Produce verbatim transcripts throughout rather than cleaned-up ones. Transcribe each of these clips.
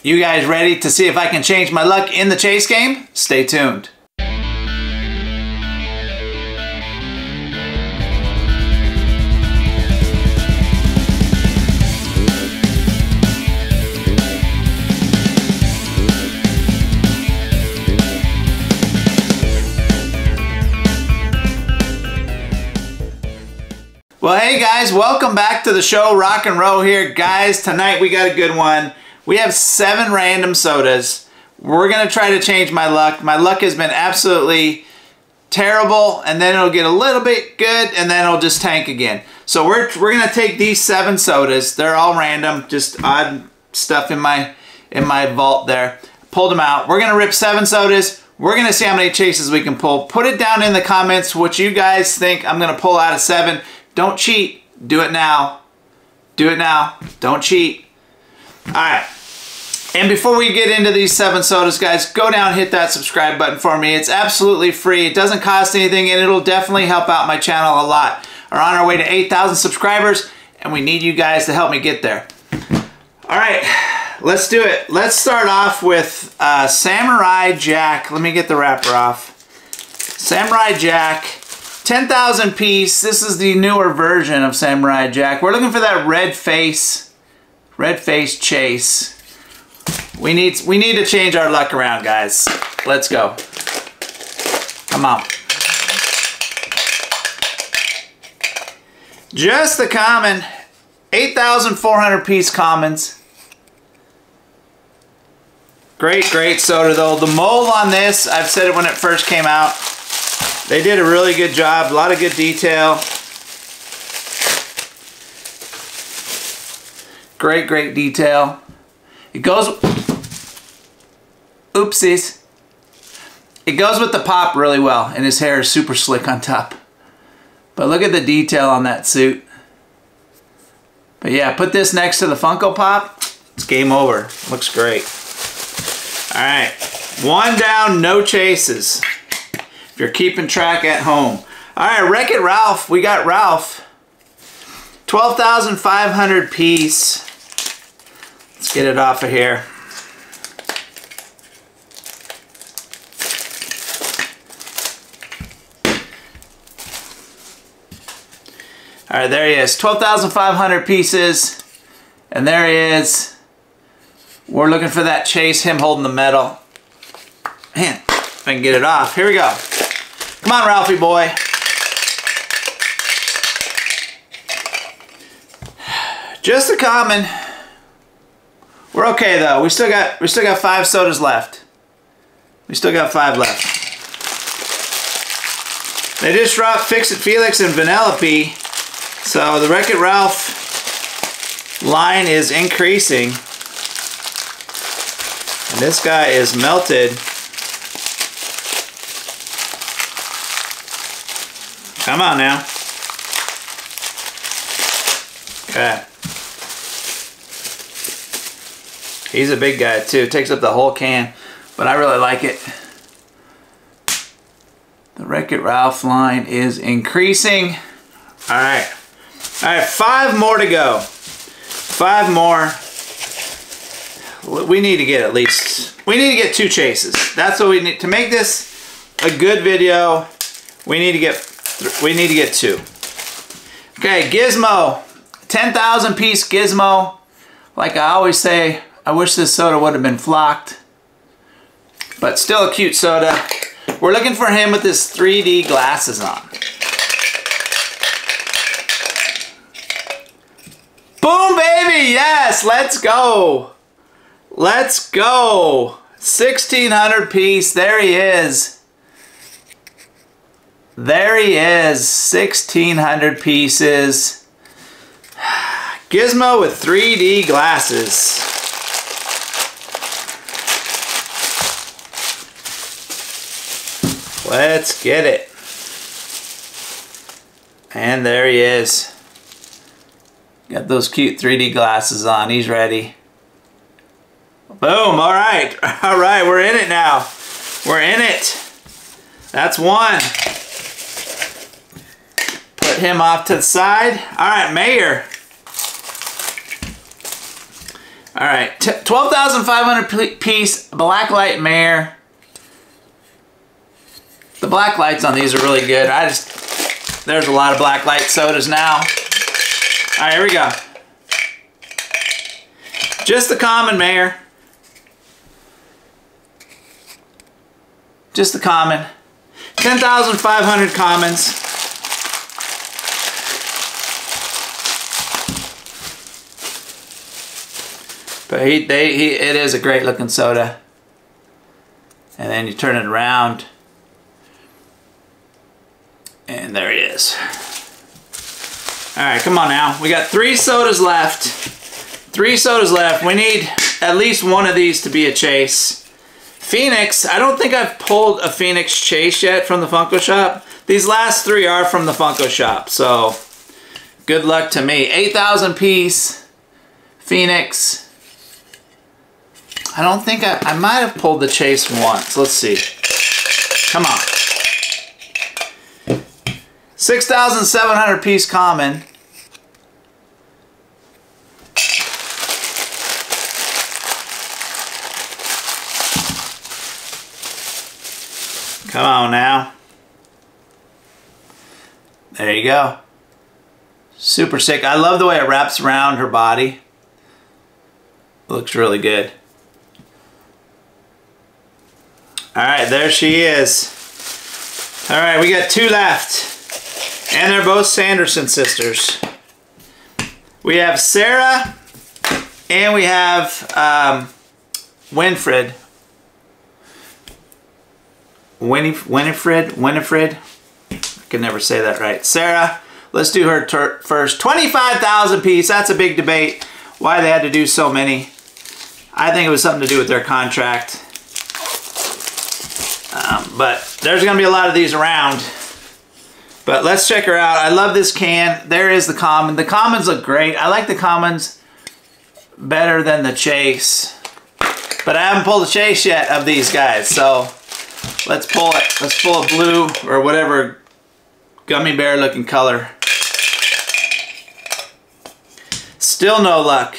You guys ready to see if I can change my luck in the chase game? Stay tuned. Well, hey guys, welcome back to the show, Rock and Roll here. Guys, tonight we got a good one. We have seven random sodas. We're going to try to change my luck. My luck has been absolutely terrible, and then it'll get a little bit good, and then it'll just tank again. So we're, we're going to take these seven sodas. They're all random, just odd stuff in my, in my vault there. Pulled them out. We're going to rip seven sodas. We're going to see how many chases we can pull. Put it down in the comments what you guys think I'm going to pull out of seven. Don't cheat. Do it now. Do it now. Don't cheat. All right. And before we get into these seven sodas, guys, go down, hit that subscribe button for me. It's absolutely free. It doesn't cost anything, and it'll definitely help out my channel a lot. We're on our way to eight thousand subscribers, and we need you guys to help me get there. All right. Let's do it. Let's start off with uh, Samurai Jack. Let me get the wrapper off. Samurai Jack. ten thousand piece. This is the newer version of Samurai Jack. We're looking for that red face, red face chase. We need, we need to change our luck around, guys. Let's go. Come on. Just the common, eight thousand four hundred piece commons. Great, great soda though. The mold on this, I've said it when it first came out. They did a really good job, a lot of good detail. Great, great detail. It goes, oopsies. It goes with the pop really well, and his hair is super slick on top. But look at the detail on that suit. But yeah, put this next to the Funko Pop, it's game over. Looks great. All right, one down, no chases. If you're keeping track at home. All right, Wreck-It Ralph. We got Ralph. twelve thousand five hundred piece. Let's get it off of here. All right, there he is. twelve thousand five hundred pieces. And there he is. We're looking for that chase, him holding the medal. Man, if I can get it off. Here we go. Come on, Ralphie boy. Just a common. We're okay though. We still got we still got five sodas left. We still got five left. They just dropped Fix-It Felix and Vanellope. So the Wreck-It Ralph line is increasing. And this guy is melted. Come on now. Okay. He's a big guy too. Takes up the whole can, but I really like it. The Wreck-It Ralph line is increasing. All right. All right, five more to go. Five more. We need to get at least, we need to get two chases. That's what we need. To make this a good video, we need to get We need to get two. Okay, Gizmo. ten thousand piece Gizmo. Like I always say, I wish this soda would have been flocked. But still a cute soda. We're looking for him with his three D glasses on. Boom, baby! Yes! Let's go! Let's go! sixteen hundred piece. There he is. There he is, sixteen hundred pieces. Gizmo with three D glasses. Let's get it. And there he is. Got those cute three D glasses on, he's ready. Boom, all right, all right, we're in it now. We're in it. That's one. Him off to the side. All right, Mayor. All right, twelve thousand five hundred piece blacklight Mayor. The black lights on these are really good. I just, there's a lot of black light sodas now. All right, here we go. Just the common Mayor. Just the common. ten thousand five hundred commons. But he, they, he, it is a great looking soda. And then you turn it around. And there he is. All right, come on now. We got three sodas left. Three sodas left. We need at least one of these to be a chase. Phoenix, I don't think I've pulled a Phoenix chase yet from the Funko Shop. These last three are from the Funko Shop, so good luck to me. eight thousand piece, Phoenix. I don't think I, I might have pulled the chase once. Let's see. Come on. six thousand seven hundred piece common. Come on now. There you go. Super sick. I love the way it wraps around her body. Looks really good. All right, there she is. All right, we got two left. And they're both Sanderson sisters. We have Sarah and we have um, Winifred. Winif Winifred? Winifred? I can never say that right. Sarah, let's do her first. twenty-five thousand piece. That's a big debate why they had to do so many. I think it was something to do with their contract. Um, but there's going to be a lot of these around. But let's check her out. I love this can. There is the common. The commons look great. I like the commons better than the chase. But I haven't pulled a chase yet of these guys. So let's pull it. Let's pull a blue or whatever gummy bear looking color. Still no luck.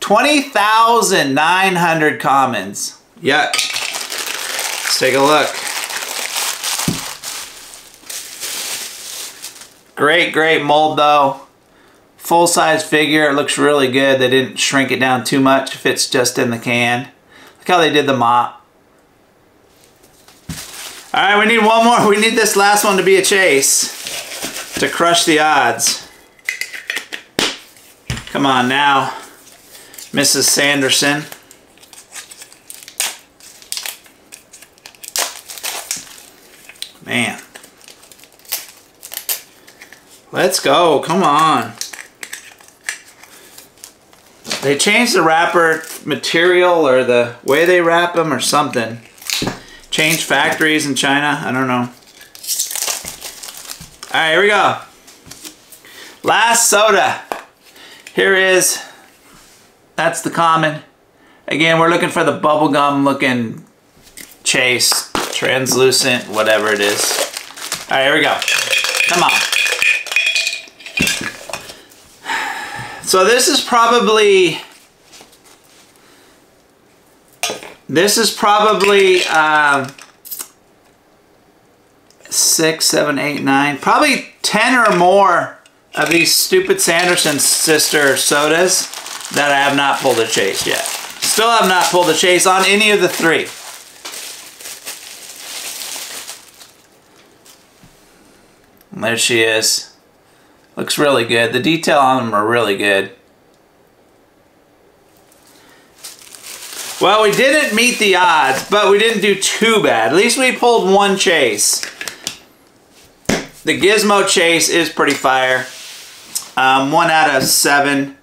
twenty thousand nine hundred commons. Yuck. Take a look. Great, great mold though. Full size figure. It looks really good. They didn't shrink it down too much. It fits just in the can. Look how they did the mop. All right, we need one more. We need this last one to be a chase to crush the odds. Come on now, Missus Sanderson. Man. Let's go. Come on. They changed the wrapper material or the way they wrap them or something. Changed factories in China. I don't know. All right, here we go. Last soda. Here is. That's the common. Again, we're looking for the bubblegum looking chase. Translucent, whatever it is. All right, here we go. Come on. So this is probably, this is probably um, six, seven, eight, nine, probably ten or more of these stupid Sanderson sister sodas that I have not pulled a chase yet. Still have not pulled a chase on any of the three. There she is. Looks really good. The detail on them are really good. Well, we didn't meet the odds, but we didn't do too bad. At least we pulled one chase. The Gizmo chase is pretty fire. Um, one out of seven.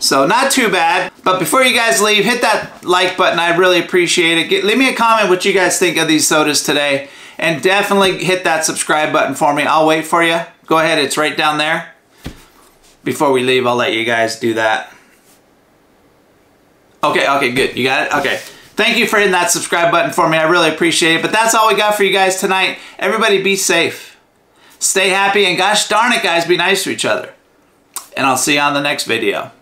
So not too bad. But before you guys leave, hit that like button. I really appreciate it. Get, leave me a comment what you guys think of these sodas today. And definitely hit that subscribe button for me. I'll wait for you. Go ahead. It's right down there. Before we leave, I'll let you guys do that. Okay, okay, good. You got it? Okay. Thank you for hitting that subscribe button for me. I really appreciate it. But that's all we got for you guys tonight. Everybody be safe. Stay happy. And gosh darn it, guys, be nice to each other. And I'll see you on the next video.